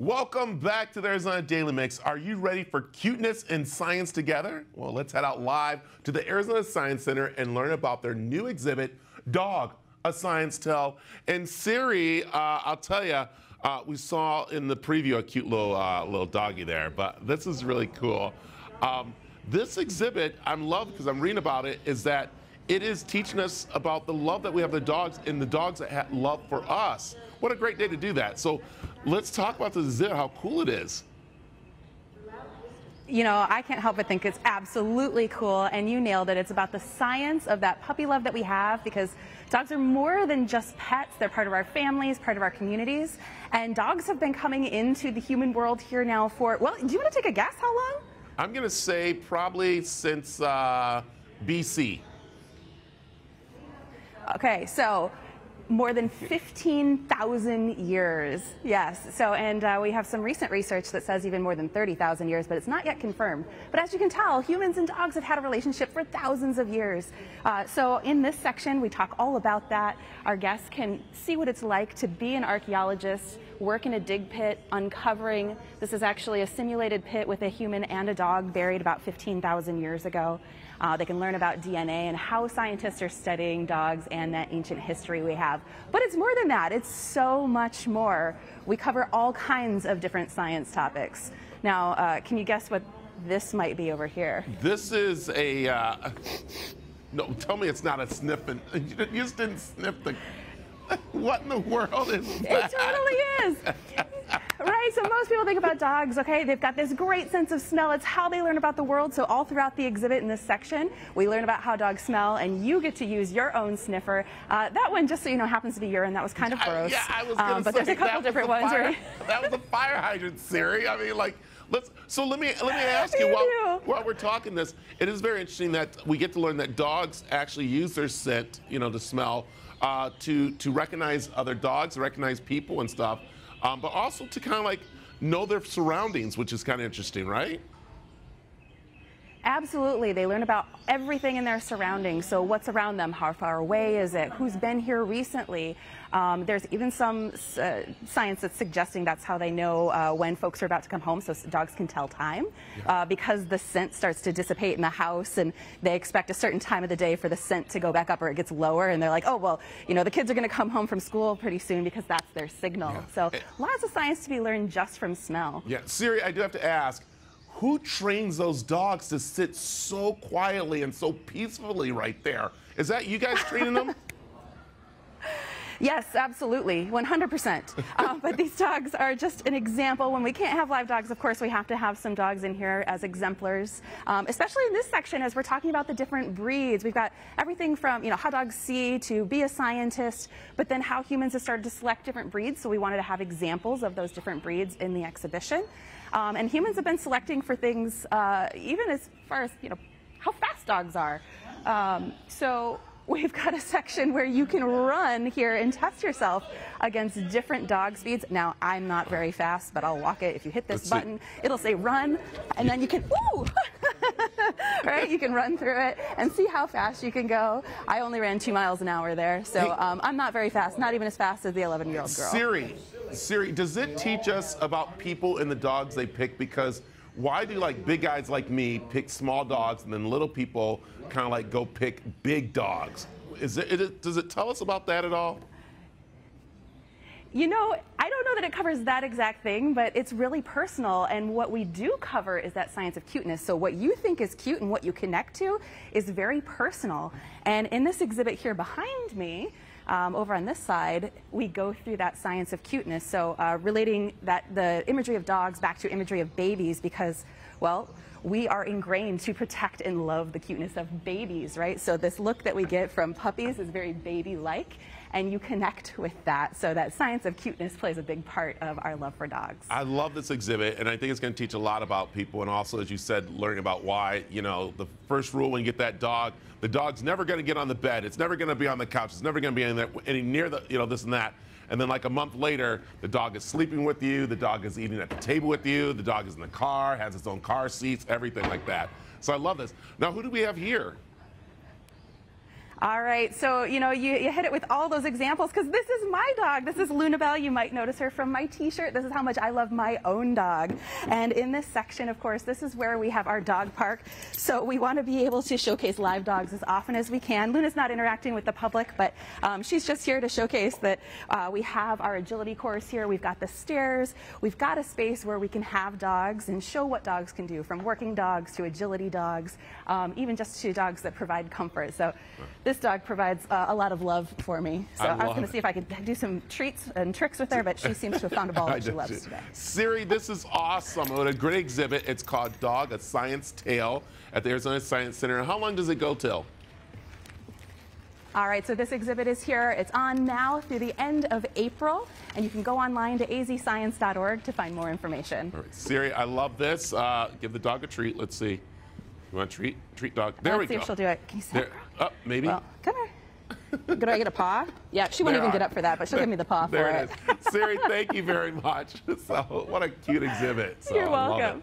Welcome back to the Arizona Daily Mix. Are you ready for cuteness and science together? Well, let's head out live to the Arizona Science Center and learn about their new exhibit, Dog: A Science Tale. And Siri, I'll tell you, we saw in the preview a cute little doggy there, but this is really cool. This exhibit, I'm loved because I'm reading about it, is that it is teaching us about the love that we have for dogs and the dogs that have love for us. What a great day to do that. So let's talk about this exhibit, how cool it is. You know, I can't help but think it's absolutely cool, and you nailed it. It's about the science of that puppy love that we have, because dogs are more than just pets. They're part of our families, part of our communities, and dogs have been coming into the human world here now for, well, do you want to take a guess how long? I'm going to say probably since BC. Okay, so more than 15,000 years, yes. So, and we have some recent research that says even more than 30,000 years, but it's not yet confirmed. But as you can tell, humans and dogs have had a relationship for thousands of years. So in this section, we talk all about that. Our guests can see what it's like to be an archaeologist, work in a dig pit, uncovering. This is actually a simulated pit with a human and a dog buried about 15,000 years ago. They can learn about DNA and how scientists are studying dogs and that ancient history we have. But it's more than that. It's so much more. We cover all kinds of different science topics. Now, can you guess what this might be over here? This is a, no, tell me it's not a sniffing. You just didn't sniff the, what in the world is that? It totally is. Right, so most people think about dogs, okay, they've got this great sense of smell. It's how they learn about the world. So all throughout the exhibit in this section, we learn about how dogs smell, and you get to use your own sniffer. That one, just so you know, happens to be urine. That was kind of gross. Yeah, I was going to say, but there's a couple different ones, right? That was a fire hydrant, Siri. I mean, like, let me ask you, while we're talking this, it is very interesting that we get to learn that dogs actually use their scent, you know, to smell, to recognize other dogs, recognize people and stuff. But also to kind of like know their surroundings, which is kind of interesting, right? Absolutely. They learn about everything in their surroundings. So what's around them? How far away is it? Who's been here recently? There's even some science that's suggesting that's how they know when folks are about to come home, so dogs can tell time, because the scent starts to dissipate in the house, and they expect a certain time of the day for the scent to go back up, or it gets lower, and they're like, oh, well, you know, the kids are going to come home from school pretty soon, because that's their signal. Yeah. So lots of science to be learned just from smell. Yeah, Siri, I do have to ask, who trains those dogs to sit so quietly and so peacefully right there? Is that you guys training them? Yes, absolutely, 100%. But these dogs are just an example. When we can't have live dogs, of course, we have to have some dogs in here as exemplars, especially in this section as we're talking about the different breeds. We've got everything from, you know, how dogs see to be a scientist, but then how humans have started to select different breeds. So we wanted to have examples of those different breeds in the exhibition. And humans have been selecting for things, even as far as, you know, how fast dogs are. So we've got a section where you can run here and test yourself against different dog speeds. Now, I'm not very fast, but I'll walk it. If you hit this button, it'll say run, and then you can, ooh! Right? You can run through it and see how fast you can go. I only ran 2 miles an hour there, so I'm not very fast, not even as fast as the 11-year-old girl. Siri, does it teach us about people and the dogs they pick? Because why do like big guys like me pick small dogs, and then little people kind of like go pick big dogs? Does it tell us about that at all? You know, I don't know that it covers that exact thing, but it's really personal, and what we do cover is that science of cuteness. So what you think is cute and what you connect to is very personal. And in this exhibit here behind me, over on this side, we go through that science of cuteness. So relating the imagery of dogs back to imagery of babies, because, well, we are ingrained to protect and love the cuteness of babies, right? So this look that we get from puppies is very baby-like, and you connect with that. So that science of cuteness plays a big part of our love for dogs. I love this exhibit, and I think it's going to teach a lot about people, and also, as you said, learning about why, you know, the first rule when you get that dog, the dog's never going to get on the bed, it's never going to be on the couch, it's never going to be any near the, you know, this and that. And then like a month later, the dog is sleeping with you, the dog is eating at the table with you, the dog is in the car, has its own car seats, everything like that. So I love this. Now, who do we have here? All right, so you hit it with all those examples, because this is my dog. This is Luna Bell. You might notice her from my t-shirt. This is how much I love my own dog. And in this section, of course, this is where we have our dog park. So we want to be able to showcase live dogs as often as we can. Luna's not interacting with the public, but she's just here to showcase that we have our agility course here. We've got the stairs. We've got a space where we can have dogs and show what dogs can do, from working dogs to agility dogs, even just to dogs that provide comfort. So this dog provides a lot of love for me. So I was going to see if I could do some treats and tricks with her, but she seems to have found a ball that she loves today. Siri, this is awesome. What a great exhibit. It's called Dog: A Science Tale at the Arizona Science Center. And how long does it go till? All right, so this exhibit is here. It's on now through the end of April, and you can go online to azscience.org to find more information. All right, Siri, I love this. Give the dog a treat. Let's see. You want a treat? Treat dog. There we go. Let's see if she'll do it. Can you sit? Oh, maybe. Well, come here. Could I get a paw? Yeah, she won't even get up for that, but she'll give me the paw for it. There it is. Siri, thank you very much. So, what a cute exhibit. So, you're welcome.